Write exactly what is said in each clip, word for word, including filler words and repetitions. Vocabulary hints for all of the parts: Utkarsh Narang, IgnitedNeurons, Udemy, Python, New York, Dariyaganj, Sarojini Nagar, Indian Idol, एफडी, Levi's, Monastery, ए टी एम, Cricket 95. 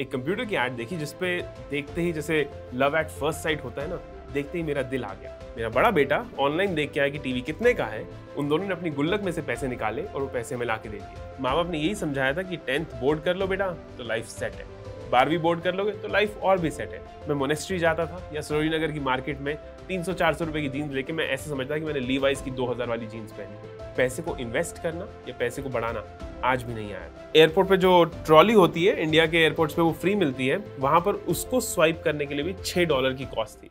एक कंप्यूटर की ऐड देखी जिसपे देखते ही जैसे लव एट फर्स्ट साइट होता है ना, देखते ही मेरा दिल आ गया। मेरा बड़ा बेटा ऑनलाइन देख के आया कि टीवी कितने का है। उन दोनों ने अपनी गुल्लक में से पैसे निकाले और वो पैसे मिला के दे दिए। माँ बाप ने यही समझाया था कि टेंथ बोर्ड कर लो बेटा तो लाइफ सेट है, बारहवीं बोर्ड कर लोगे तो लाइफ और भी सेट है। मैं मोनेस्ट्री जाता था या सरोजिनी नगर की मार्केट में तीन सौ चार सौ रुपये की जीन्स लेके मैं ऐसे समझता कि मैंने लीवाइज की दो हज़ार वाली जीन्स पहनी। पैसे को इन्वेस्ट करना या पैसे को बढ़ाना आज भी नहीं आया। एयरपोर्ट पे जो ट्रॉली होती है, इंडिया के एयरपोर्ट्स पे वो फ्री मिलती है, वहाँ पर उसको स्वाइप करने के लिए भी छः डॉलर की कॉस्ट थी।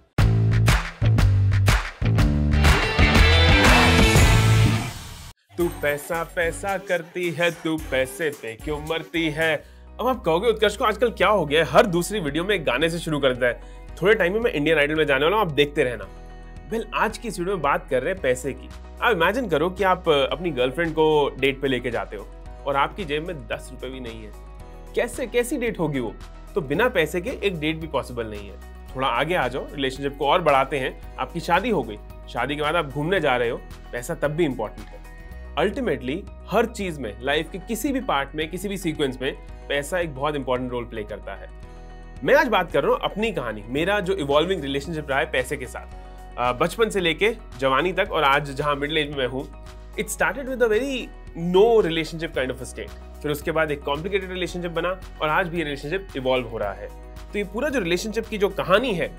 तू पैसा पैसा करती है, तू पैसे पे क्यों मरती है। अब आप कहोगे उत्कर्ष को आजकल क्या हो गया है, हर दूसरी वीडियो में एक गाने से शुरू करता है। थोड़े टाइम में मैं इंडियन आइडल में जाने वाला हूँ, आप देखते रहना। वेल, आज की इस वीडियो में बात कर रहे हैं पैसे की। आप इमेजिन करो कि आप अपनी गर्लफ्रेंड को डेट पे लेके जाते हो और आपकी जेब में दस रुपये भी नहीं है। कैसे कैसी डेट होगी वो, तो बिना पैसे के एक डेट भी पॉसिबल नहीं है। थोड़ा आगे आ जाओ, रिलेशनशिप को और बढ़ाते हैं। आपकी शादी हो गई, शादी के बाद आप घूमने जा रहे हो, पैसा तब भी इम्पोर्टेंट है। अल्टीमेटली हर चीज़ में, लाइफ के किसी भी पार्ट में, किसी भी सीक्वेंस में पैसा एक बहुत इंपॉर्टेंट रोल प्ले करता है। मैं आज बात कर रहा हूँ अपनी कहानी, मेरा जो इवॉल्विंग रिलेशनशिप रहा है पैसे के साथ, बचपन से लेके जवानी तक और आज जहाँ मिडिल एज में हूँ। It started with a very no relationship kind of state, फिर उसके बाद एक कॉम्प्लिकेटेड रिलेशनशिप बना और आज भी ये रिलेशनशिप इवॉल्व हो रहा है। तो ये पूरा जो रिलेशनशिप की जो कहानी है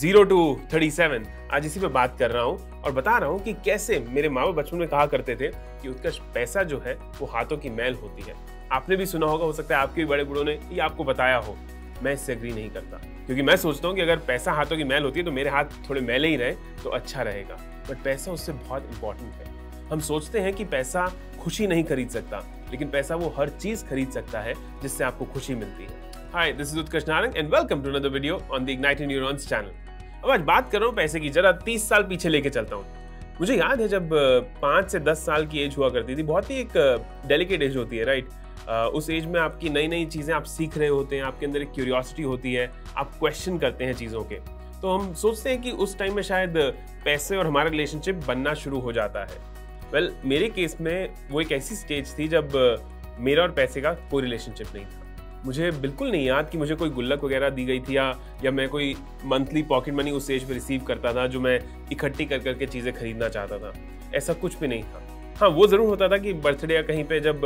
जीरो टू थर्टी सेवन, आज इसी पे बात कर रहा हूँ और बता रहा हूँ कि कैसे मेरे माँ बाप बचपन में कहा करते थे कि उत्कर्ष पैसा जो है वो हाथों की मैल होती है। आपने भी सुना होगा, हो सकता है आपके भी बड़े बूढ़ों ने ये आपको बताया हो। मैं इससे एग्री नहीं करता, क्योंकि मैं सोचता हूँ कि अगर पैसा हाथों की मैल होती है तो मेरे हाथ थोड़े मैले ही रहे तो अच्छा रहेगा। बट पैसा उससे बहुत इंपॉर्टेंट है। हम सोचते हैं कि पैसा खुशी नहीं खरीद सकता, लेकिन पैसा वो हर चीज़ खरीद सकता है जिससे आपको खुशी मिलती है। Hi, this is Utkarsh Narang and welcome to another video on the ignited neurons channel. अब आज बात कर रहा हूँ पैसे की। जरा तीस साल पीछे लेके चलता हूँ। मुझे याद है जब पाँच से दस साल की एज हुआ करती थी, बहुत ही एक डेलिकेट एज होती है, राइट। उस एज में आपकी नई नई चीज़ें आप सीख रहे होते हैं, आपके अंदर एक क्यूरियोसिटी होती है, आप क्वेश्चन करते हैं चीज़ों के। तो हम सोचते हैं कि उस टाइम में शायद पैसे और हमारा रिलेशनशिप बनना शुरू हो जाता है। वेल, मेरे केस में वो एक ऐसी स्टेज थी जब मेरा और पैसे का कोई रिलेशनशिप नहीं था। मुझे बिल्कुल नहीं याद कि मुझे कोई गुल्लक वगैरह दी गई थी या या मैं कोई मंथली पॉकेट मनी उस एज में रिसीव करता था जो मैं इकट्ठी कर करके चीज़ें खरीदना चाहता था। ऐसा कुछ भी नहीं था। हाँ, वो ज़रूर होता था कि बर्थडे या कहीं पे जब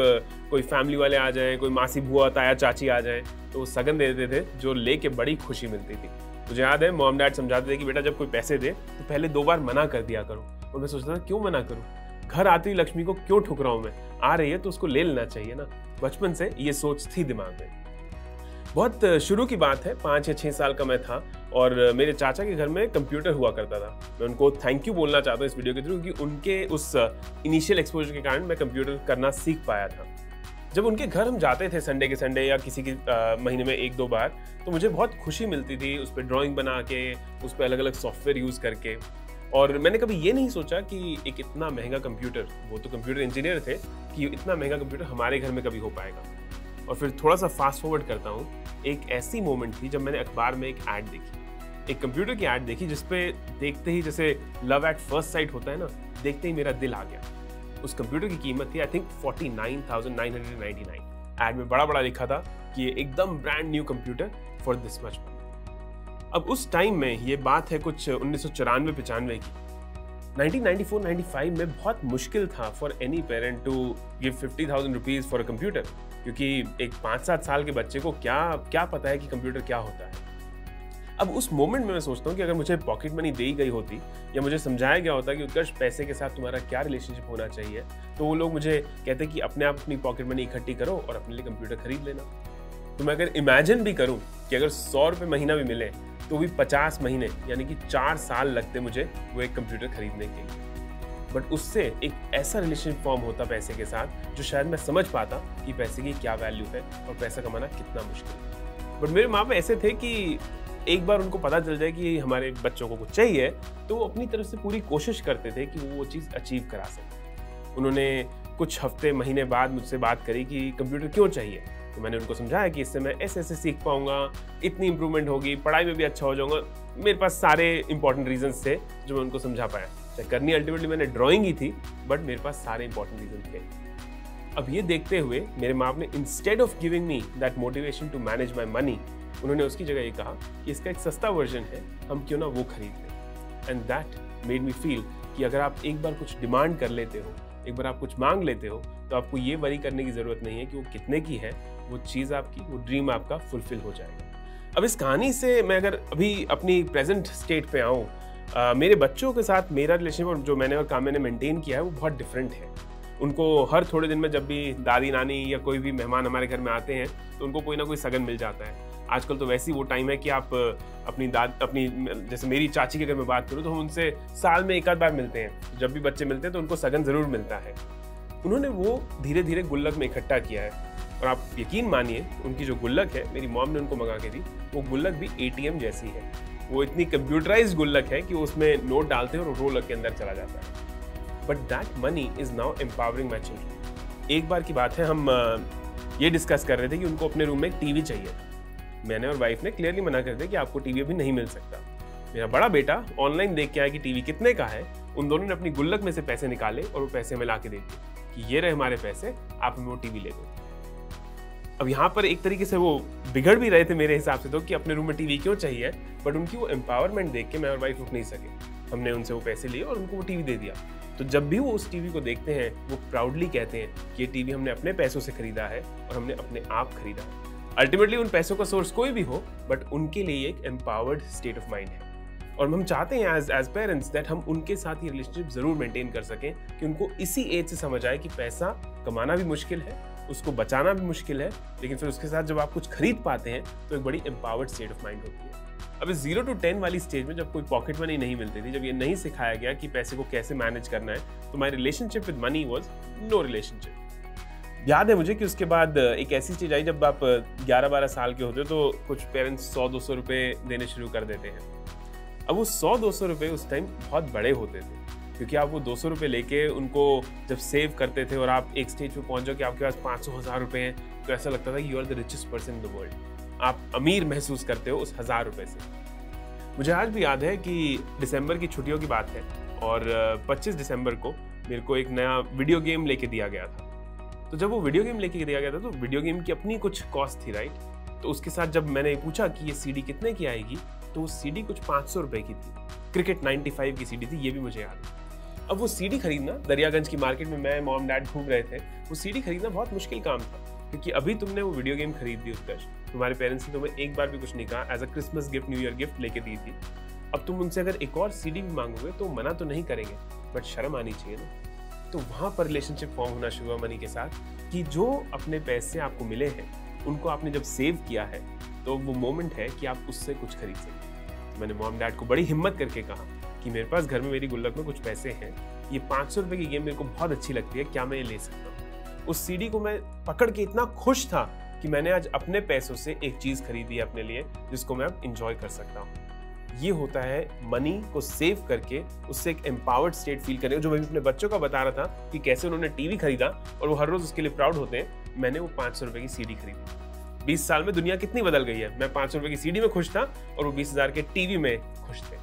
कोई फैमिली वाले आ जाएँ, कोई मासी बुआ ताया चाची आ जाएँ तो वो सगन दे देते थे जो लेके बड़ी खुशी मिलती थी। मुझे याद है मॉम डैड समझाते थे कि बेटा जब कोई पैसे दे तो पहले दो बार मना कर दिया करो। और मैं सोचता था क्यों मना करूँ, घर आती हुई लक्ष्मी को क्यों ठुकराऊँ मैं, आ रही है तो उसको ले लेना चाहिए ना। बचपन से ये सोच थी दिमाग में। बहुत शुरू की बात है, पाँच या छः साल का मैं था और मेरे चाचा के घर में कंप्यूटर हुआ करता था। मैं उनको थैंक यू बोलना चाहता हूँ इस वीडियो के थ्रू, क्योंकि उनके उस इनिशियल एक्सपोजर के कारण मैं कंप्यूटर करना सीख पाया था। जब उनके घर हम जाते थे संडे के संडे या किसी के महीने में एक दो बार, तो मुझे बहुत खुशी मिलती थी उस पर ड्राॅइंग बना के, उस पर अलग अलग सॉफ्टवेयर यूज़ करके। और मैंने कभी ये नहीं सोचा कि एक इतना महंगा कंप्यूटर, वो तो कंप्यूटर इंजीनियर थे, कि इतना महंगा कंप्यूटर हमारे घर में कभी हो पाएगा। और फिर थोड़ा सा फास्ट फॉरवर्ड करता हूँ, एक ऐसी मोमेंट थी जब मैंने अखबार में एक ऐड देखी, एक कंप्यूटर की ऐड देखी जिस पे देखते ही जैसे लव एट फर्स्ट साइट होता है ना, देखते ही मेरा दिल आ गया। उस कंप्यूटर की कीमत थी I think forty nine thousand nine hundred ninety nine. Ad में बड़ा बड़ा लिखा था कि ये एकदम brand new computer for this much. अब उस टाइम में, ये बात है कुछ उन्नीस सौ चौरानवे पचानवे की, nineteen ninety four ninety five में बहुत मुश्किल था for any parent to give fifty thousand rupees for a computer, क्योंकि एक पाँच सात साल के बच्चे को क्या क्या पता है कि कंप्यूटर क्या होता है। अब उस मोमेंट में मैं सोचता हूँ कि अगर मुझे पॉकेट मनी दी गई होती या मुझे समझाया गया होता कि उत्कर्ष पैसे के साथ तुम्हारा क्या रिलेशनशिप होना चाहिए, तो वो लोग मुझे कहते कि अपने आप अपनी पॉकेट मनी इकट्ठी करो और अपने लिए कंप्यूटर खरीद लेना। तो मैं अगर इमेजिन भी करूँ कि अगर सौ रुपये महीना भी मिले तो भी पचास महीने यानी कि चार साल लगते मुझे वो एक कंप्यूटर खरीदने के लिए। बट उससे एक ऐसा रिलेशनशिप फॉर्म होता पैसे के साथ जो शायद मैं समझ पाता कि पैसे की क्या वैल्यू है और पैसा कमाना कितना मुश्किल है। बट मेरे माँ बाप ऐसे थे कि एक बार उनको पता चल जाए कि हमारे बच्चों को कुछ चाहिए तो वो अपनी तरफ से पूरी कोशिश करते थे कि वो वो चीज़ अचीव करा सकें। उन्होंने कुछ हफ्ते महीने बाद मुझसे बात करी कि कंप्यूटर क्यों चाहिए, तो मैंने उनको समझाया कि इससे मैं ऐसे ऐसे सीख पाऊंगा, इतनी इम्प्रूवमेंट होगी, पढ़ाई में भी अच्छा हो जाऊंगा। मेरे पास सारे इंपॉर्टेंट रीजंस थे जो मैं उनको समझा पाया। करनी अल्टीमेटली मैंने ड्राइंग ही थी, बट मेरे पास सारे इंपॉर्टेंट रीजन थे। अब ये देखते हुए मेरे माँ बाप ने instead of giving me that motivation to manage my money, उन्होंने उसकी जगह ये कहा कि इसका एक सस्ता वर्जन है, हम क्यों ना वो खरीद लें। And that made me feel कि अगर आप एक बार कुछ डिमांड कर लेते हो, एक बार आप कुछ मांग लेते हो, तो आपको ये वरी करने की ज़रूरत नहीं है कि वो कितने की है, वो चीज़ आपकी, वो ड्रीम आपका फुलफिल हो जाएगा। अब इस कहानी से मैं अगर अभी अपनी प्रेजेंट स्टेट पे आऊँ, मेरे बच्चों के साथ मेरा रिलेशन और जो मैंने और काम मैंने मेंटेन किया है वो बहुत डिफरेंट है। उनको हर थोड़े दिन में जब भी दादी नानी या कोई भी मेहमान हमारे घर में आते हैं तो उनको कोई ना कोई सगन मिल जाता है। आजकल तो वैसे ही वो टाइम है कि आप अपनी दाद अपनी जैसे मेरी चाची के घर में बात करूँ तो हम उनसे साल में एक आध बार मिलते हैं, जब भी बच्चे मिलते हैं तो उनको सगन ज़रूर मिलता है। उन्होंने वो धीरे धीरे गुल्लक में इकट्ठा किया है और आप यकीन मानिए उनकी जो गुल्लक है, मेरी मॉम ने उनको मंगा के दी, वो गुल्लक भी ए टी एम जैसी है। वो इतनी कंप्यूटराइज गुल्लक है कि उसमें नोट डालते हैं और रोलक के अंदर चला जाता है। But that money is now empowering my children. एक बार की बात है, हम ये डिस्कस कर रहे थे कि उनको अपने रूम में एक टी वी चाहिए। मैंने और वाइफ ने क्लियरली मना कर दिया कि आपको टीवी अभी नहीं मिल सकता। मेरा बड़ा बेटा ऑनलाइन देख के आया कि टीवी कितने का है, उन दोनों ने अपनी गुल्लक में से पैसे निकाले और वो पैसे हमें ला के दे दिए कि ये रहे हमारे पैसे, आप हमें वो टीवी ले दो। अब यहाँ पर एक तरीके से वो बिगड़ भी रहे थे मेरे हिसाब से तो कि अपने रूम में टीवी क्यों चाहिए, बट उनकी वो एम्पावरमेंट देख के मैं और वाइफ रुक नहीं सके। हमने उनसे वो पैसे लिए और उनको वो टीवी दे दिया। तो जब भी वो उस टीवी को देखते हैं वो प्राउडली कहते हैं कि ये टीवी हमने अपने पैसों से खरीदा है और हमने अपने आप खरीदा है। अल्टीमेटली उन पैसों का सोर्स कोई भी हो, बट उनके लिए एक एम्पावर्ड स्टेट ऑफ माइंड है। और हम चाहते हैं एज एज पेरेंट्स दैट हम उनके साथ ये रिलेशनशिप ज़रूर मेंटेन कर सकें कि उनको इसी एज से समझ आए कि पैसा कमाना भी मुश्किल है, उसको बचाना भी मुश्किल है, लेकिन फिर उसके साथ जब आप कुछ खरीद पाते हैं तो एक बड़ी एम्पावर्ड स्टेट ऑफ माइंड होती है। अब इस जीरो टू टेन वाली स्टेज में जब कोई पॉकेट मनी नहीं मिलती थी, जब ये नहीं सिखाया गया कि पैसे को कैसे मैनेज करना है, तो my relationship with money was no relationship. याद है मुझे कि उसके बाद एक ऐसी चीज़ आई, जब आप ग्यारह बारह साल के होते हो तो कुछ पेरेंट्स सौ दो सौ रुपए देने शुरू कर देते हैं। अब वो सौ दो सौ रुपए उस टाइम बहुत बड़े होते थे, क्योंकि आप वो दो सौ रुपए लेके उनको जब सेव करते थे और आप एक स्टेज पे पहुंच जाओ कि आपके पास पाँच सौ हज़ार रुपए हैं, तो ऐसा लगता था कि you are the richest person in the world. आप अमीर महसूस करते हो उस हज़ार रुपये से। मुझे आज भी याद है कि दिसंबर की छुट्टियों की बात है और पच्चीस दिसंबर को मेरे को एक नया वीडियो गेम लेके दिया गया था। तो जब वो वीडियो गेम लेके दिया गया था तो वीडियो गेम की अपनी कुछ कॉस्ट थी, राइट। तो उसके साथ जब मैंने पूछा कि ये सीडी कितने की आएगी, तो वो सीडी कुछ पाँच सौ रुपये की थी। क्रिकेट नाइन्टी फाइव की सीडी थी, ये भी मुझे याद है। अब वो सीडी खरीदना, दरियागंज की मार्केट में मैं मॉम डैड घूम रहे थे, वो सीडी खरीदना बहुत मुश्किल काम था, क्योंकि अभी तुमने वो वीडियो गेम खरीद दी उत्कर्ष, तुम्हारे पेरेंट्स ने तुम्हें एक बार भी कुछ नहीं कहा, as a Christmas gift new year gift लेके दी थी। अब तुम उनसे अगर एक और सीडी भी मांगोगे तो मना तो नहीं करेंगे, बट शर्म आनी चाहिए ना। तो वहाँ पर रिलेशनशिप फॉर्म होना शुरू हुआ मनी के साथ कि जो अपने पैसे आपको मिले हैं उनको आपने जब सेव किया है तो वो मोमेंट है कि आप उससे कुछ खरीद सकें। मैंने मॉम डैड को बड़ी हिम्मत करके कहा कि मेरे पास घर में मेरी गुल्लक में कुछ पैसे हैं, ये पाँच सौ रुपये की गेम मेरे को बहुत अच्छी लगती है, क्या मैं ये ले सकता हूँ। उस सीडी को मैं पकड़ के इतना खुश था कि मैंने आज अपने पैसों से एक चीज़ खरीदी है अपने लिए, जिसको मैं अब इंजॉय कर सकता हूँ। ये होता है मनी को सेव करके उससे एक एम्पावर्ड स्टेट फील करने, जो मैं अपने बच्चों का बता रहा था कि कैसे उन्होंने टीवी खरीदा और वो हर रोज़ उसके लिए प्राउड होते हैं। मैंने वो पाँच सौ रुपये की सीडी खरीदी। बीस साल में दुनिया कितनी बदल गई है। मैं पाँच सौ रुपये की सीडी में खुश था और वो बीस हज़ार के टीवी में खुश थे।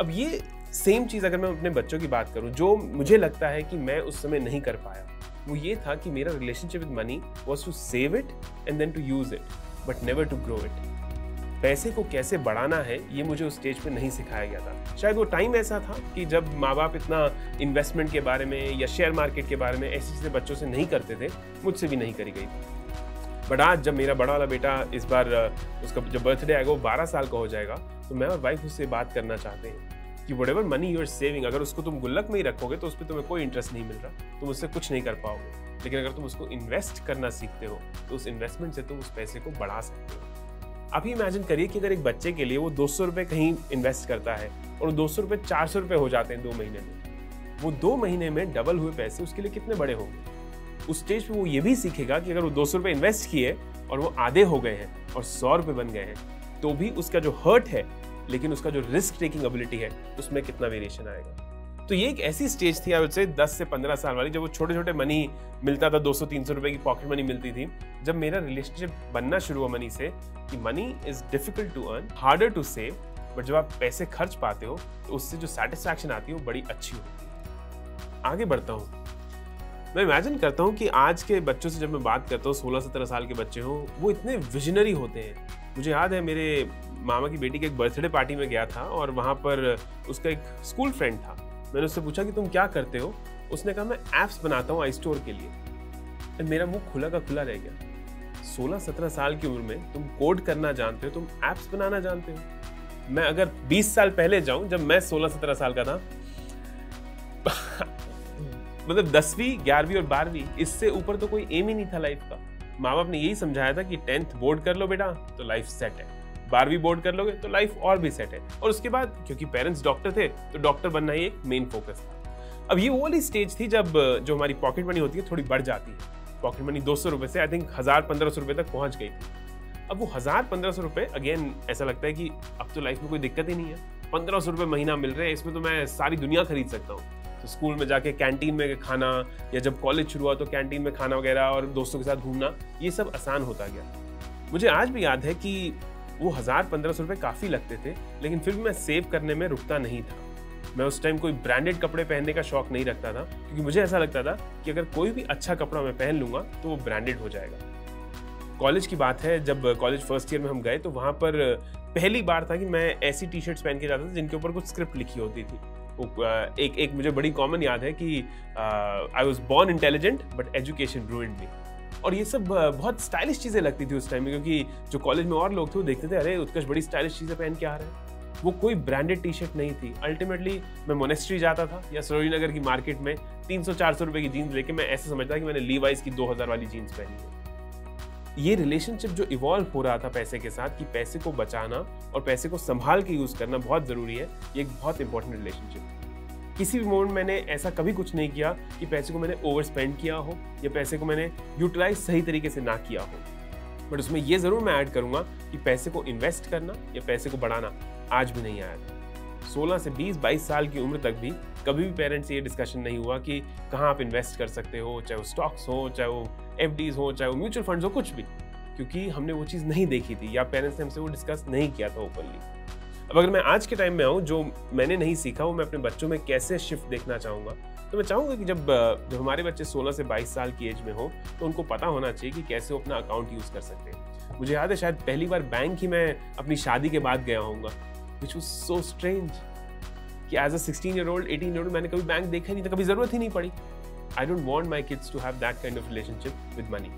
अब ये सेम चीज़ अगर मैं अपने बच्चों की बात करूँ, जो मुझे लगता है कि मैं उस समय नहीं कर पाया, वो ये था कि मेरा relationship with money was to save it and then to use it, but never to grow it. पैसे को कैसे बढ़ाना है ये मुझे उस स्टेज पे नहीं सिखाया गया था। शायद वो टाइम ऐसा था कि जब माँ बाप इतना इन्वेस्टमेंट के बारे में या शेयर मार्केट के बारे में ऐसी चीज़ें बच्चों से नहीं करते थे, मुझसे भी नहीं करी गई। बट आज जब मेरा बड़ा वाला बेटा इस बार उसका जब बर्थडे आएगा वो बारह साल का हो जाएगा, तो मैं और वाइफ उससे बात करना चाहते हैं कि whatever money you are saving, अगर उसको तुम गुल्लक में ही रखोगे तो उस पर तुम्हें कोई इंटरेस्ट नहीं मिल रहा, तुम उससे कुछ नहीं कर पाओगे। लेकिन अगर तुम उसको इन्वेस्ट करना सीखते हो तो उस इन्वेस्टमेंट से तुम उस पैसे को बढ़ा सकते हो। आप ही इमेजिन करिए कि अगर एक बच्चे के लिए वो दो सौ रुपये कहीं इन्वेस्ट करता है और दो सौ रुपये चार सौ रुपये हो जाते हैं दो महीने में, वो दो महीने में डबल हुए पैसे उसके लिए कितने बड़े होंगे। उस स्टेज पे वो ये भी सीखेगा कि अगर वो दो सौ रुपये इन्वेस्ट किए और वो आधे हो गए हैं और सौ रुपये बन गए हैं, तो भी उसका जो हर्ट है लेकिन उसका जो रिस्क टेकिंग एबिलिटी है उसमें कितना वेरिएशन आएगा। तो ये एक ऐसी स्टेज थी, आपसे दस से पंद्रह साल वाली, जब वो छोटे छोटे मनी मिलता था, दो सौ तीन सौ रुपये की पॉकेट मनी मिलती थी, जब मेरा रिलेशनशिप बनना शुरू हुआ मनी से कि money is difficult to earn, harder to save, but जब आप पैसे खर्च पाते हो तो उससे जो सेटिस्फैक्शन आती है वो बड़ी अच्छी होती है। आगे बढ़ता हूँ। मैं इमेजिन करता हूँ कि आज के बच्चों से जब मैं बात करता हूँ, सोलह सत्रह साल के बच्चे हों, वो इतने विजनरी होते हैं। मुझे याद है मेरे मामा की बेटी के एक बर्थडे पार्टी में गया था और वहाँ पर उसका एक स्कूल फ्रेंड था। मैंने उससे पूछा कि तुम क्या करते हो, उसने कहा मैं ऐप्स बनाता हूँ आई स्टोर के लिए। मेरा मुँह खुला का खुला रह गया। सोलह सत्रह साल की उम्र में तुम कोड करना जानते हो, तुम ऐप्स बनाना जानते हो। मैं अगर बीस साल पहले जाऊँ, जब मैं सोलह सत्रह साल का था, मतलब दसवीं ग्यारहवीं और बारहवीं, इससे ऊपर तो कोई एम ही नहीं था लाइफ का। माँ बाप ने यही समझाया था कि टेंथ बोर्ड कर लो बेटा तो लाइफ सेट है, बारहवीं बोर्ड कर लोगे तो लाइफ और भी सेट है। और उसके बाद क्योंकि पेरेंट्स डॉक्टर थे तो डॉक्टर बनना ही एक मेन फोकस था। अब ये वो वाली स्टेज थी जब जो हमारी पॉकेट मनी होती है थोड़ी बढ़ जाती है। पॉकेट मनी दो सौ रुपये से आई थिंक हज़ार पंद्रह सौ रुपये तक पहुँच गई थी। अब वो हज़ार पंद्रह सौ रुपये, अगेन ऐसा लगता है कि अब तो लाइफ में कोई दिक्कत ही नहीं है, पंद्रह सौ रुपये महीना मिल रहे हैं, इसमें तो मैं सारी दुनिया खरीद सकता हूँ। तो स्कूल में जाके कैंटीन में खाना, या जब कॉलेज शुरू हुआ तो कैंटीन में खाना वगैरह और दोस्तों के साथ घूमना, ये सब आसान होता गया। मुझे आज भी याद है कि वो हज़ार पंद्रह सौ रुपये काफ़ी लगते थे, लेकिन फिर भी मैं सेव करने में रुकता नहीं था। मैं उस टाइम कोई ब्रांडेड कपड़े पहनने का शौक़ नहीं रखता था, क्योंकि मुझे ऐसा लगता था कि अगर कोई भी अच्छा कपड़ा मैं पहन लूँगा तो वो ब्रांडेड हो जाएगा। कॉलेज की बात है, जब कॉलेज फर्स्ट ईयर में हम गए तो वहाँ पर पहली बार था कि मैं ऐसी टी शर्ट्स पहन के जाता था जिनके ऊपर कुछ स्क्रिप्ट लिखी होती थी। एक एक मुझे बड़ी कॉमन याद है कि I was born intelligent but education ruined me. और ये सब बहुत स्टाइलिश चीज़ें लगती थी उस टाइम में, क्योंकि जो कॉलेज में और लोग थे वो देखते थे, अरे उत्कर्ष बड़ी स्टाइलिश चीज़ें पहन के आ रहे हैं। वो कोई ब्रांडेड टी शर्ट नहीं थी। अल्टीमेटली मैं मोनेस्ट्री जाता था या सरोजिनी नगर की मार्केट में तीन सौ चार सौ रुपये की जीन्स लेके मैं ऐसे समझता कि मैंने लीवाइज की दो हज़ार वाली जीन्स पहनी है। ये रिलेशनशिप जो इवॉल्व हो रहा था पैसे के साथ, कि पैसे को बचाना और पैसे को संभाल के यूज़ करना बहुत ज़रूरी है, ये एक बहुत इंपॉर्टेंट रिलेशनशिप है। किसी भी मोमेंट मैंने ऐसा कभी कुछ नहीं किया कि पैसे को मैंने ओवर स्पेंड किया हो या पैसे को मैंने यूटिलाइज सही तरीके से ना किया हो। बट उसमें यह ज़रूर मैं ऐड करूँगा कि पैसे को इन्वेस्ट करना या पैसे को बढ़ाना आज भी नहीं आया था। सोलह से बीस बाईस साल की उम्र तक भी कभी भी पेरेंट्स से ये डिस्कशन नहीं हुआ कि कहाँ आप इन्वेस्ट कर सकते हो, चाहे वो स्टॉक्स हो, चाहे वो एफडीज हो, चाहे वो म्यूचुअल फंड्स हो, कुछ भी, क्योंकि हमने वो चीज़ नहीं देखी थी या पेरेंट्स ने हमसे वो डिस्कस नहीं किया था ओपनली। अब अगर मैं आज के टाइम में आऊँ, जो मैंने नहीं सीखा वो मैं अपने बच्चों में कैसे शिफ्ट देखना चाहूँगा, तो मैं चाहूँगा कि जब जब हमारे बच्चे सोलह से बाईस साल की एज में हो तो उनको पता होना चाहिए कि कैसे वो अपना अकाउंट यूज़ कर सकते हैं। मुझे याद है शायद पहली बार बैंक ही मैं अपनी शादी के बाद गया होऊंगा, which was so strange कि as a sixteen year old, eighteen year old मैंने कभी बैंक देखा नहीं था, कभी ज़रूरत ही नहीं पड़ी। I don't want my kids to have that kind of relationship with money।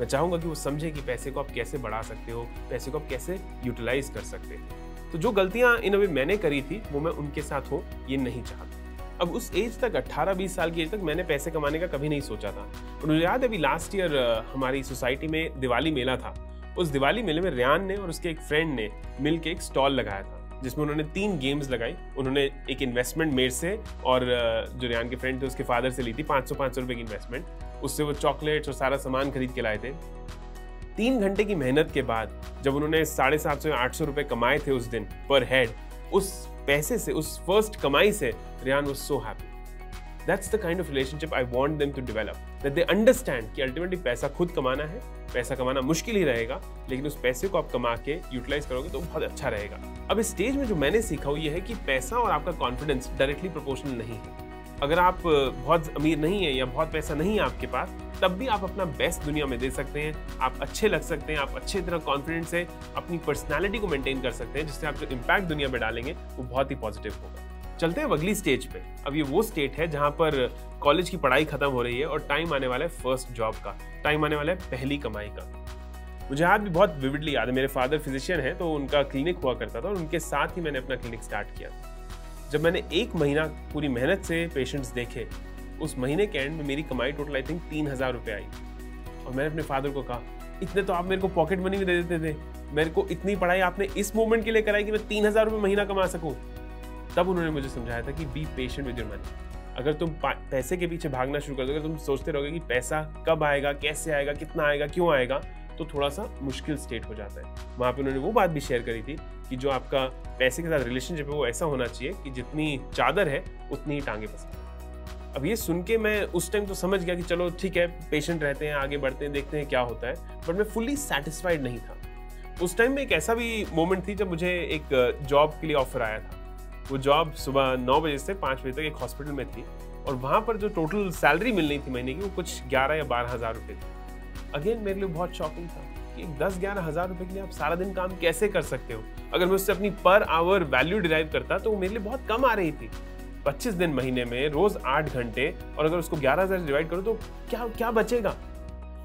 मैं चाहूँगा कि वो समझे कि पैसे को आप कैसे बढ़ा सकते हो, पैसे को आप कैसे यूटिलाइज कर सकते हो। तो जो गलतियाँ इन अवे मैंने करी थी वो मैं उनके साथ हो ये नहीं चाहता। अब उस एज तक अट्ठारह बीस साल की एज तक मैंने पैसे कमाने का कभी नहीं सोचा था। और मुझे याद है अभी लास्ट ईयर हमारी सोसाइटी में दिवाली मेला था। उस दिवाली मेले में रियान ने और उसके एक फ्रेंड ने मिल के एक स्टॉल लगाया था जिसमें उन्होंने तीन गेम्स लगाई। उन्होंने एक इन्वेस्टमेंट मेरे से और जो रियान के फ्रेंड थे उसके फादर से ली थी, पाँच सौ पाँच सौ रुपये की इन्वेस्टमेंट। उससे वो चॉकलेट्स और सारा सामान खरीद के लाए थे। तीन घंटे की मेहनत के बाद जब उन्होंने साढ़े सात सौ या आठ सौ रुपये कमाए थे उस दिन पर हेड, उस पैसे से, उस फर्स्ट कमाई से Riyan was so happy. That's the kind of relationship I want them to develop, that they understand कि ultimately पैसा खुद कमाना है, पैसा कमाना मुश्किल ही रहेगा, लेकिन उस पैसे को आप कमा के यूटिलाइज करोगे तो बहुत अच्छा रहेगा। अब इस स्टेज में जो मैंने सीखा वो ये है कि पैसा और आपका कॉन्फिडेंस डायरेक्टली प्रोपोर्शनल नहीं है। अगर आप बहुत अमीर नहीं हैं या बहुत पैसा नहीं है आपके पास, तब भी आप अपना बेस्ट दुनिया में दे सकते हैं, आप अच्छे लग सकते हैं, आप अच्छे तरह कॉन्फिडेंस से अपनी पर्सनैलिटी को मेनटेन कर सकते हैं, जिससे आप जो इम्पैक्ट दुनिया में डालेंगे वो बहुत ही पॉजिटिव होगा। चलते हैं अगली स्टेज पे। अब ये वो स्टेट है जहाँ पर कॉलेज की पढ़ाई खत्म हो रही है और टाइम आने वाला है फर्स्ट जॉब का, टाइम आने वाला है पहली कमाई का। मुझे आज भी बहुत विविडली याद है, मेरे फादर फिजिशियन हैं तो उनका क्लिनिक हुआ करता था और उनके साथ ही मैंने अपना क्लिनिक स्टार्ट किया। जब मैंने एक महीना पूरी मेहनत से पेशेंट्स देखे, उस महीने के एंड में मेरी कमाई टोटल आई थिंक तीन हज़ार रुपये आई। और मैंने अपने फादर को कहा, इतने तो आप मेरे को पॉकेट मनी में दे देते थे, मेरे को इतनी पढ़ाई आपने इस मोमेंट के लिए कराई कि मैं तीन हज़ार रुपये महीना कमा सकूँ। तब उन्होंने मुझे समझाया था कि be patient with your money. अगर तुम पैसे के पीछे भागना शुरू कर दोगे, तुम सोचते रहोगे कि पैसा कब आएगा, कैसे आएगा, कितना आएगा, क्यों आएगा, तो थोड़ा सा मुश्किल स्टेट हो जाता है। वहाँ पे उन्होंने वो बात भी शेयर करी थी कि जो आपका पैसे के साथ रिलेशनशिप है वो ऐसा होना चाहिए कि जितनी चादर है उतनी ही टाँगें पसंद। अब ये सुन के मैं उस टाइम तो समझ गया कि चलो ठीक है, पेशेंट रहते हैं, आगे बढ़ते हैं, देखते हैं क्या होता है। बट मैं फुल्ली सेटिस्फाइड नहीं था। उस टाइम में एक ऐसा भी मोमेंट थी जब मुझे एक जॉब के लिए ऑफर आया था। वो जॉब सुबह नौ बजे से पाँच बजे तक एक हॉस्पिटल में थी और वहाँ पर जो टोटल सैलरी मिलनी थी महीने की वो कुछ ग्यारह या बारह हज़ार रुपये थी। अगेन मेरे लिए बहुत शॉकिंग था कि दस ग्यारह हज़ार रुपये के लिए आप सारा दिन काम कैसे कर सकते हो। अगर मैं उससे अपनी पर आवर वैल्यू डिराइव करता तो वो मेरे लिए बहुत कम आ रही थी। पच्चीस दिन महीने में रोज़ आठ घंटे और अगर उसको ग्यारह हज़ार डिवाइड करो तो क्या क्या बचेगा।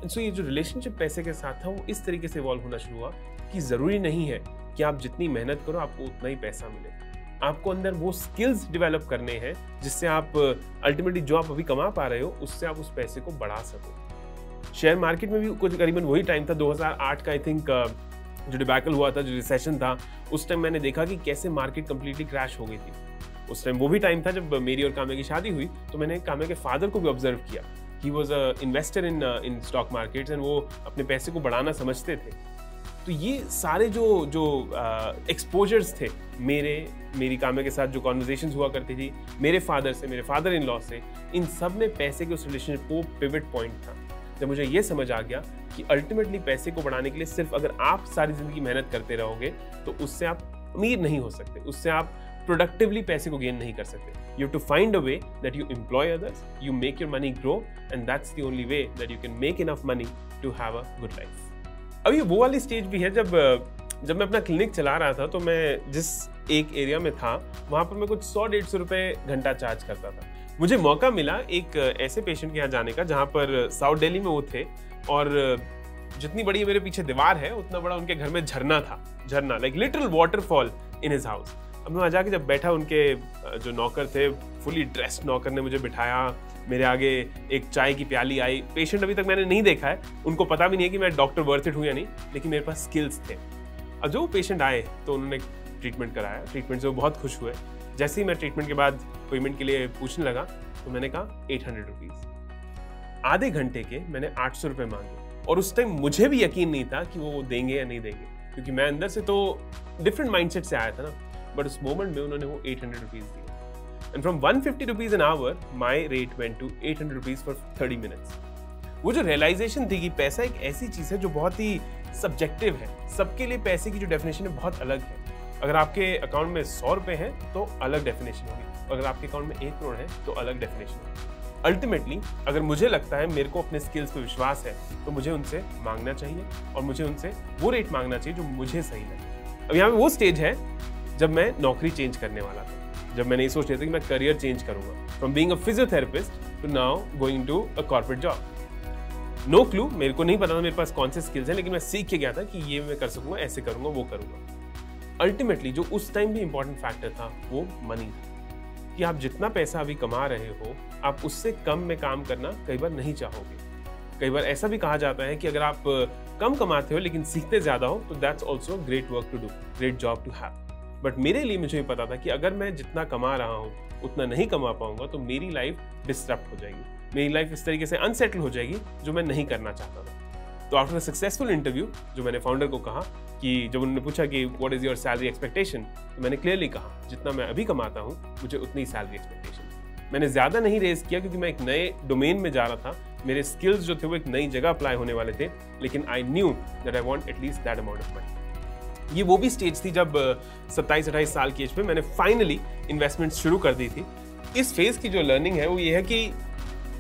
सो ये जो रिलेशनशिप पैसे के साथ था वो इस तरीके से इवॉल्व होना शुरू हुआ कि ज़रूरी नहीं है कि आप जितनी मेहनत करो आपको उतना ही पैसा मिले। आपको अंदर वो स्किल्स डेवलप करने हैं जिससे आप अल्टीमेटली जो आप अभी कमा पा रहे हो उससे आप उस पैसे को बढ़ा सको। शेयर मार्केट में भी कुछ करीबन वही टाइम था दो हज़ार आठ का आई थिंक, जो डिबैकल हुआ था, जो रिसेशन था, उस टाइम मैंने देखा कि कैसे मार्केट कम्प्लीटली क्रैश हो गई थी। उस टाइम वो भी टाइम था जब मेरी और काम्या की शादी हुई तो मैंने काम्या के फादर को भी ऑब्जर्व किया। He was a investor in in stock markets and वो अपने पैसे को बढ़ाना समझते थे। तो ये सारे जो जो एक्सपोजर्स uh, थे मेरे मेरी काम्या के साथ, जो कॉन्वर्जेशन हुआ करती थी मेरे फादर से, मेरे फादर इन लॉ से, इन सब में पैसे के उस रिलेशनशिप को पिवट पॉइंट था जब मुझे ये समझ आ गया कि अल्टीमेटली पैसे को बढ़ाने के लिए सिर्फ अगर आप सारी ज़िंदगी मेहनत करते रहोगे तो उससे आप अमीर नहीं हो सकते, उससे आप प्रोडक्टिवली पैसे को गेन नहीं कर सकते। You have to find a way that you employ others, you make your money grow and that's the only way that you can make enough money to have a good life. अभी वो वाली stage भी है जब जब मैं अपना clinic चला रहा था तो मैं जिस एक एरिया में था वहाँ पर मैं कुछ सौ डेढ़ सौ रुपये घंटा चार्ज करता था। मुझे मौका मिला एक ऐसे पेशेंट के यहाँ जाने का जहाँ पर साउथ दिल्ली में वो थे और जितनी बड़ी मेरे पीछे दीवार है उतना बड़ा उनके घर में झरना था, झरना like literal waterfall in his house. अब मैं वहाँ जाके जब बैठा उनके जो नौकर थे, फुली ड्रेस्ड नौकर ने मुझे बिठाया, मेरे आगे एक चाय की प्याली आई। पेशेंट अभी तक मैंने नहीं देखा है, उनको पता भी नहीं है कि मैं डॉक्टर वर्थ इट हूँ या नहीं, लेकिन मेरे पास स्किल्स थे। अब जो पेशेंट आए तो उन्होंने ट्रीटमेंट कराया, ट्रीटमेंट से वो बहुत खुश हुए। जैसे ही मैं ट्रीटमेंट के बाद पेमेंट के लिए पूछने लगा तो मैंने कहा एट हंड्रेड रुपीज़। आधे घंटे के मैंने आठ सौ रुपये मांगे और उस टाइम मुझे भी यकीन नहीं था कि वो देंगे या नहीं देंगे क्योंकि मैं अंदर से तो डिफरेंट माइंड सेट से आया था ना, बट उस मोमेंट में उन्होंने वो एट हंड्रेड रुपीज़ दिए and from one fifty rupees an hour my rate went to eight hundred rupees for thirty minutes. वो जो रियलाइजेशन थी कि पैसा एक ऐसी चीज़ है जो बहुत ही सब्जेक्टिव है, सबके लिए पैसे की जो डेफिनेशन है बहुत अलग है। अगर आपके अकाउंट में सौ रुपये हैं तो अलग डेफिनेशन होगी, अगर आपके अकाउंट में एक करोड़ है तो अलग डेफिनेशन होगी। अल्टीमेटली अगर मुझे लगता है मेरे को अपने स्किल्स पे विश्वास है तो मुझे उनसे मांगना चाहिए और मुझे उनसे वो रेट मांगना चाहिए जो मुझे सही लगे। अब यहाँ पे वो स्टेज है जब मैं नौकरी चेंज करने वाला था, जब मैंने ये सोच लिया था कि मैं करियर चेंज करूँगा from being a physiotherapist to now going to a corporate job. No clue, मेरे को नहीं पता था मेरे पास कौन से स्किल्स हैं, लेकिन मैं सीख के गया था कि ये मैं कर सकूँगा, ऐसे करूँगा, वो करूँगा। अल्टीमेटली जो उस टाइम भी इंपॉर्टेंट फैक्टर था वो मनी था कि आप जितना पैसा अभी कमा रहे हो आप उससे कम में काम करना कई बार नहीं चाहोगे। कई बार ऐसा भी कहा जाता है कि अगर आप कम कमाते हो लेकिन सीखते ज़्यादा हो तो that's also great work to do, great job to have. But मेरे लिए मुझे पता था कि अगर मैं जितना कमा रहा हूँ उतना नहीं कमा पाऊंगा तो मेरी लाइफ डिस्टर्ब हो जाएगी, मेरी लाइफ इस तरीके से अनसेटल हो जाएगी जो मैं नहीं करना चाहता था। तो आफ्टर अ सक्सेसफुल इंटरव्यू जो मैंने फाउंडर को कहा कि जब उन्होंने पूछा कि what is your salary expectation, तो मैंने क्लियरली कहा जितना मैं अभी कमाता हूँ मुझे उतनी सैलरी एक्सपेक्टेशन। मैंने ज़्यादा नहीं रेज किया क्योंकि मैं एक नए डोमेन में जा रहा था, मेरे स्किल्स जो थे वो एक नई जगह अप्लाई होने वाले थे, लेकिन I knew that I want at least that amount of money. ये वो भी स्टेज थी जब सत्ताईस अट्ठाईस साल की एज में मैंने फाइनली इन्वेस्टमेंट शुरू कर दी थी। इस फेज की जो लर्निंग है वो ये है कि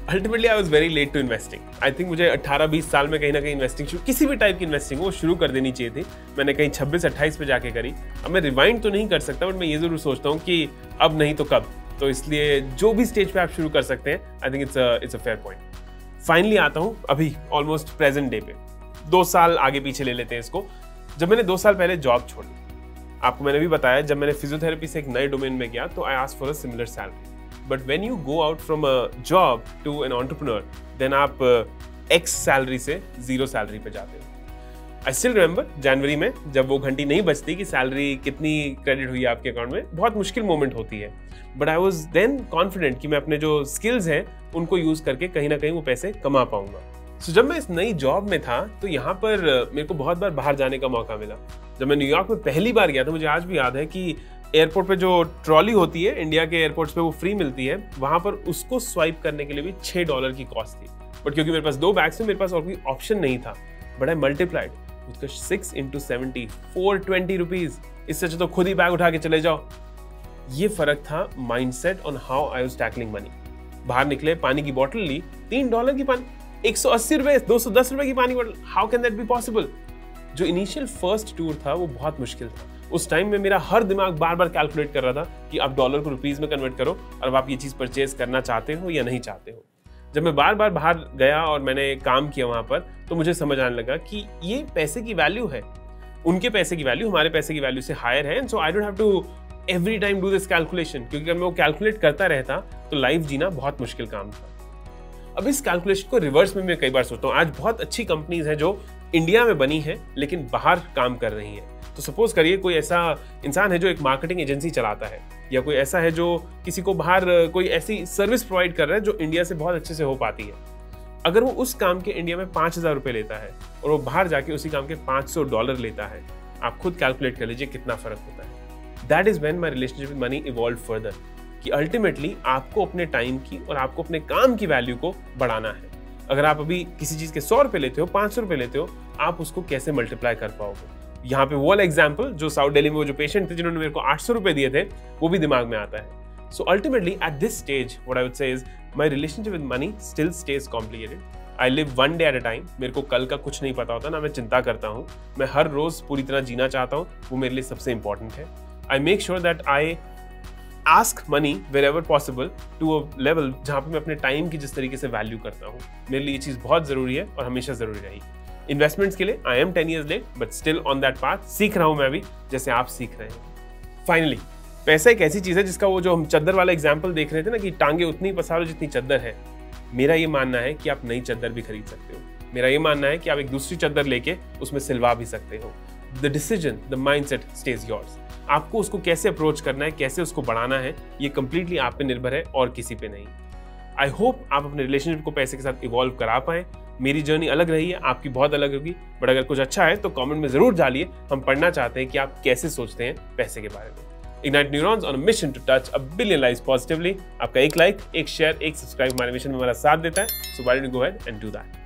ultimately I was very late to investing. I think मुझे अट्ठारह बीस साल में कहीं ना कहीं इन्वेस्टिंग शुरू, किसी भी टाइप की इन्वेस्टिंग वो शुरू कर देनी चाहिए थी। मैंने कहीं छब्बीस अट्ठाईस पे जाके करी। अब मैं रिवाइंड तो नहीं कर सकता बट मैं ये जरूर सोचता हूँ कि अब नहीं तो कब, तो इसलिए जो भी स्टेज पे आप शुरू कर सकते हैं I think it's it's a fair point. Finally आता हूँ अभी ऑलमोस्ट प्रेजेंट डे पे, दो साल आगे पीछे ले लेते हैं इसको। जब मैंने दो साल पहले जॉब छोड़ी, आपको मैंने भी बताया, जब मैंने फिजियोथेरेपी से एक नए डोमेन में गया तो I ask for a similar salary, but when you go out from a job to an entrepreneur then आप एक्स सैलरी से जीरो सैलरी पे जाते हो। आई स्टिल रिमेंबर जनवरी में जब वो घंटी नहीं बजती कि सैलरी कितनी क्रेडिट हुई आपके अकाउंट में, बहुत मुश्किल मोमेंट होती है, but I was then confident कि मैं अपने जो स्किल्स हैं उनको यूज़ करके कहीं ना कहीं वो पैसे कमा पाऊंगा। सो so, जब मैं इस नई जॉब में था तो यहाँ पर मेरे को बहुत बार बाहर जाने का मौका मिला। जब मैं न्यूयॉर्क में पहली बार गया था मुझे आज भी याद है कि एयरपोर्ट पे जो ट्रॉली होती है, इंडिया के एयरपोर्ट्स पे वो फ्री मिलती है, वहाँ पर उसको स्वाइप करने के लिए भी छः डॉलर की कॉस्ट थी, बट क्योंकि मेरे पास दो बैग्स थे मेरे पास और कोई ऑप्शन नहीं था, बट आई मल्टीप्लाइड उसका six into seventy four twenty rupees. इससे अच्छा तो खुद ही बैग उठा के चले जाओ। ये फ़र्क था mind set on how I was tackling money. बाहर निकले, पानी की बोतल ली, तीन डॉलर की पानी, एक सौ अस्सी रुपए दो सौ दस रुपए की पानी बोतल। How can that be possible? जो इनिशियल फर्स्ट टूर था वो बहुत मुश्किल था। उस टाइम में मेरा हर दिमाग बार बार कैलकुलेट कर रहा था कि आप डॉलर को रुपीज़ में कन्वर्ट करो और अब आप ये चीज़ परचेज करना चाहते हो या नहीं चाहते हो। जब मैं बार बार बाहर गया और मैंने काम किया वहाँ पर, तो मुझे समझ आने लगा कि ये पैसे की वैल्यू है, उनके पैसे की वैल्यू हमारे पैसे की वैल्यू से हायर है। And so I don't have to every time do this calculation, क्योंकि अगर मैं वो कैलकुलेट करता रहता तो लाइफ जीना बहुत मुश्किल काम था। अब इस कैलकुलेशन को रिवर्स में मैं कई बार सोचता हूँ। आज बहुत अच्छी कंपनीज हैं जो इंडिया में बनी है लेकिन बाहर काम कर रही हैं। तो सपोज करिए कोई ऐसा इंसान है जो एक मार्केटिंग एजेंसी चलाता है, या कोई ऐसा है जो किसी को बाहर कोई ऐसी सर्विस प्रोवाइड कर रहा है जो इंडिया से बहुत अच्छे से हो पाती है। अगर वो उस काम के इंडिया में पाँच हज़ार रुपये लेता है और वो बाहर जाके उसी काम के पाँच सौ डॉलर लेता है, आप खुद कैलकुलेट कर लीजिए कितना फ़र्क होता है। That is when my relationship with money evolve further, कि अल्टीमेटली आपको अपने टाइम की और आपको अपने काम की वैल्यू को बढ़ाना है। अगर आप अभी किसी चीज़ के सौ रुपये लेते हो, पाँच सौ रुपये लेते हो, आप उसको कैसे मल्टीप्लाई कर पाओगे? यहाँ पे वो वाला एग्जाम्पल जो साउथ दिल्ली में वो जो पेशेंट थे जिन्होंने मेरे को आठ सौ रुपये दिए थे, वो भी दिमाग में आता है। So ultimately at this stage what I would say is my relationship with money still stage complicated. I live one day at a time. मेरे को कल का कुछ नहीं पता होता, ना मैं चिंता करता हूँ। मैं हर रोज़ पूरी तरह जीना चाहता हूँ, वो मेरे लिए सबसे इंपॉर्टेंट है। I make sure that I ask money wherever possible to a level जहाँ पर मैं अपने टाइम की जिस तरीके से वैल्यू करता हूँ। मेरे लिए ये चीज़ बहुत ज़रूरी है और हमेशा ज़रूरी रहेगी। इन्वेस्टमेंट्स के लिए I am ten years late but still on that path. सीख रहा हूँ मैं भी, जैसे आप सीख रहे हैं। फाइनली पैसा एक ऐसी चीज़ है जिसका वो जो हम चद्दर वाला एग्जाम्पल देख रहे थे ना, कि टांगे उतनी पसारो जितनी चद्दर है। मेरा ये मानना है कि आप नई चद्दर भी खरीद सकते हो। मेरा ये मानना है कि आप एक दूसरी चद्दर लेके उसमें सिलवा भी सकते हो। The decision, the mind set stage yours. आपको उसको कैसे अप्रोच करना है, कैसे उसको बढ़ाना है, ये कम्प्लीटली आप पे निर्भर है और किसी पे नहीं। आई होप आप अपने रिलेशनशिप को पैसे के साथ इवॉल्व करा पाएँ। मेरी जर्नी अलग रही है, आपकी बहुत अलग होगी, बट अगर कुछ अच्छा है तो कमेंट में जरूर डालिए। हम पढ़ना चाहते हैं कि आप कैसे सोचते हैं पैसे के बारे में। Ignite Neurons on a mission to touch a billion lives positively। आपका एक लाइक, एक शेयर, एक सब्सक्राइब हमारे मिशन में हमारा साथ देता है। So why don't you go ahead and do that?